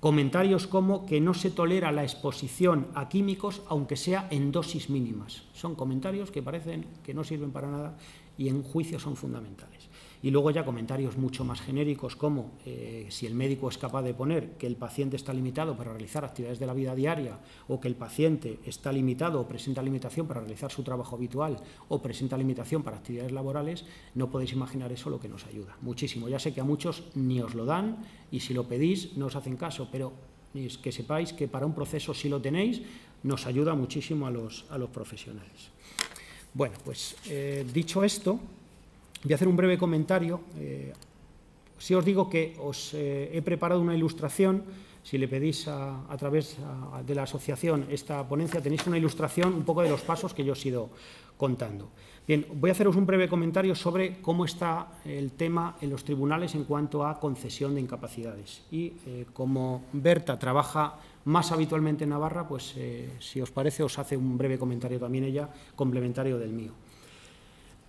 comentarios como que no se tolera la exposición a químicos, aunque sea en dosis mínimas. Son comentarios que parecen que no sirven para nada y en juicio son fundamentales. Y luego ya comentarios mucho más genéricos como eh, si el médico es capaz de poner que el paciente está limitado para realizar actividades de la vida diaria o que el paciente está limitado o presenta limitación para realizar su trabajo habitual o presenta limitación para actividades laborales, no podéis imaginar eso lo que nos ayuda. Muchísimo. Ya sé que a muchos ni os lo dan y si lo pedís no os hacen caso, pero es que sepáis que para un proceso si lo tenéis nos ayuda muchísimo a los, a los profesionales. Bueno, pues eh, dicho esto, voy a hacer un breve comentario. Eh, si os digo que os eh, he preparado una ilustración, si le pedís a, a través a, de la asociación esta ponencia, tenéis una ilustración un poco de los pasos que yo os he ido contando. Bien, voy a haceros un breve comentario sobre cómo está el tema en los tribunales en cuanto a concesión de incapacidades. Y eh, como Berta trabaja más habitualmente en Navarra, pues eh, si os parece os hace un breve comentario también ella, complementario del mío.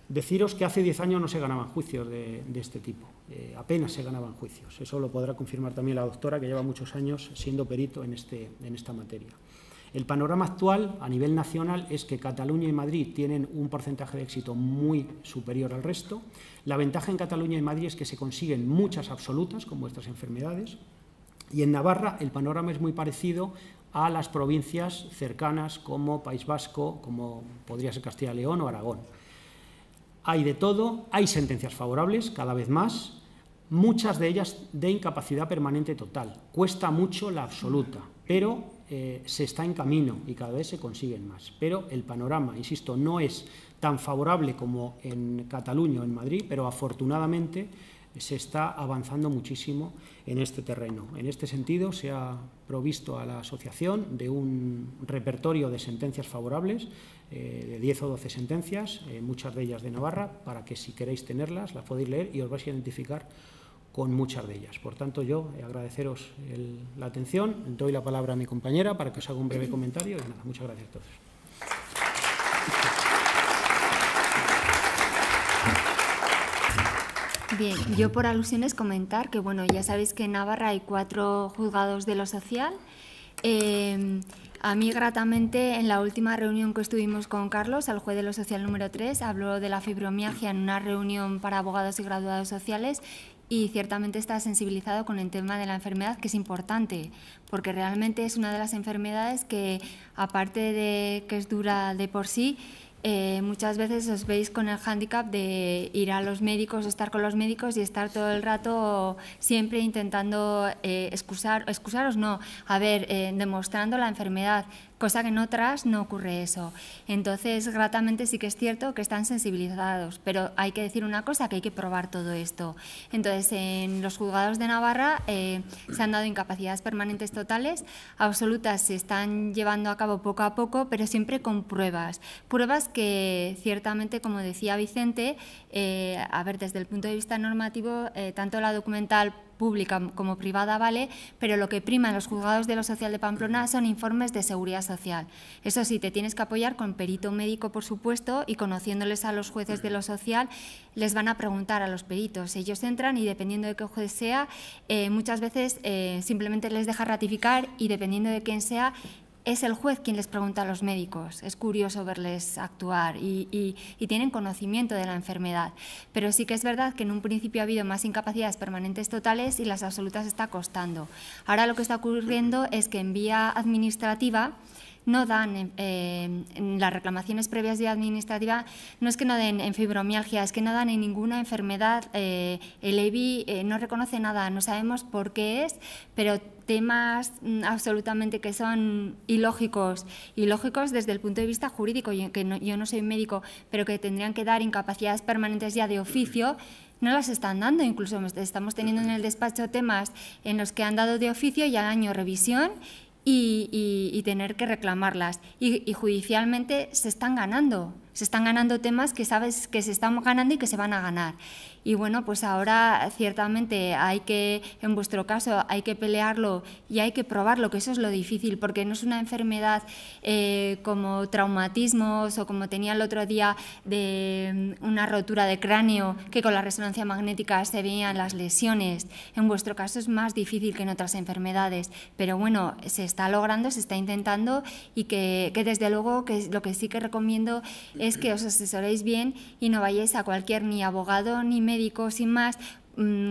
Deciros que hace diez años no se ganaban juicios de, de este tipo, eh, apenas se ganaban juicios. Eso lo podrá confirmar también la doctora, que lleva muchos años siendo perito en, este, en esta materia. El panorama actual a nivel nacional es que Cataluña y Madrid tienen un porcentaje de éxito muy superior al resto. La ventaja en Cataluña y Madrid es que se consiguen muchas absolutas con vuestras enfermedades. Y en Navarra el panorama es muy parecido a las provincias cercanas como País Vasco, como podría ser Castilla y León o Aragón. Hay de todo, hay sentencias favorables cada vez más, muchas de ellas de incapacidad permanente total. Cuesta mucho la absoluta, pero eh, se está en camino y cada vez se consiguen más. Pero el panorama, insisto, no es tan favorable como en Cataluña o en Madrid, pero afortunadamente se está avanzando muchísimo en este terreno. En este sentido, se ha provisto a la asociación de un repertorio de sentencias favorables, eh, de diez o doce sentencias, eh, muchas de ellas de Navarra, para que si queréis tenerlas, las podéis leer y os vais a identificar con muchas de ellas. Por tanto, yo agradeceros el, la atención, doy la palabra a mi compañera para que os haga un breve comentario y nada, muchas gracias a todos. Bien, yo por alusiones comentar que, bueno, ya sabéis que en Navarra hay cuatro juzgados de lo social. Eh, a mí, gratamente, en la última reunión que estuvimos con Carlos, al juez de lo social número tres, habló de la fibromialgia en una reunión para abogados y graduados sociales y ciertamente está sensibilizado con el tema de la enfermedad, que es importante, porque realmente es una de las enfermedades que, aparte de que es dura de por sí, Eh, muchas veces os veis con el hándicap de ir a los médicos, estar con los médicos y estar todo el rato siempre intentando eh, excusar, excusaros no, a ver, eh, demostrando la enfermedad, cosa que en otras no ocurre eso. Entonces, gratamente sí que es cierto que están sensibilizados, pero hay que decir una cosa, que hay que probar todo esto. Entonces, en los juzgados de Navarra eh, se han dado incapacidades permanentes totales, absolutas se están llevando a cabo poco a poco, pero siempre con pruebas. Pruebas que que ciertamente, como decía Vicente, eh, a ver, desde el punto de vista normativo, eh, tanto la documental pública como privada vale, pero lo que prima en los juzgados de lo social de Pamplona son informes de seguridad social. Eso sí, te tienes que apoyar con perito médico, por supuesto, y conociéndoles a los jueces de lo social, les van a preguntar a los peritos. Ellos entran y, dependiendo de qué juez sea, eh, muchas veces eh, simplemente les deja ratificar y, dependiendo de quién sea, es el juez quien les pregunta a los médicos. Es curioso verles actuar y, y, y tienen conocimiento de la enfermedad. Pero sí que es verdad que en un principio ha habido más incapacidades permanentes totales y las absolutas está costando. Ahora lo que está ocurriendo es que en vía administrativa no dan eh, en las reclamaciones previas de vía administrativa, no es que no den en fibromialgia, es que no dan en ninguna enfermedad. Eh, el E B I eh, no reconoce nada, no sabemos por qué es, pero temas mmm, absolutamente que son ilógicos, ilógicos desde el punto de vista jurídico, yo, que no, yo no soy médico, pero que tendrían que dar incapacidades permanentes ya de oficio, no las están dando. Incluso estamos teniendo en el despacho temas en los que han dado de oficio y al año revisión, Y, y, y tener que reclamarlas. Y, y judicialmente se están ganando, se están ganando temas que sabes que se están ganando y que se van a ganar. Y bueno, pues ahora ciertamente hay que, en vuestro caso, hay que pelearlo y hay que probarlo, que eso es lo difícil, porque no es una enfermedad eh, como traumatismos o como tenía el otro día de una rotura de cráneo, que con la resonancia magnética se veían las lesiones. En vuestro caso es más difícil que en otras enfermedades, pero bueno, se está Está logrando, se está intentando y que, que desde luego que lo que sí que recomiendo es que os asesoréis bien y no vayáis a cualquier ni abogado ni médico sin más.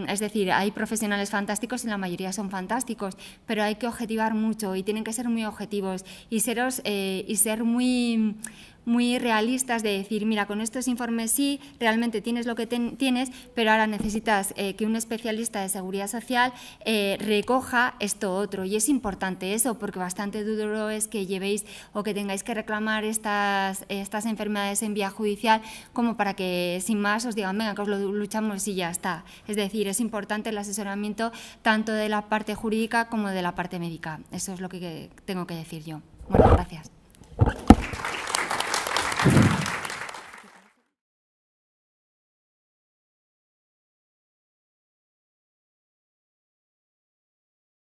Es decir, hay profesionales fantásticos y la mayoría son fantásticos, pero hay que objetivar mucho y tienen que ser muy objetivos y, seros, eh, y ser muy… muy realistas de decir, mira, con estos informes sí, realmente tienes lo que ten, tienes, pero ahora necesitas eh, que un especialista de seguridad social eh, recoja esto otro. Y es importante eso, porque bastante duro es que llevéis o que tengáis que reclamar estas, estas enfermedades en vía judicial como para que sin más os digan, venga, que os lo luchamos y ya está. Es decir, es importante el asesoramiento tanto de la parte jurídica como de la parte médica. Eso es lo que tengo que decir yo. Muchas gracias.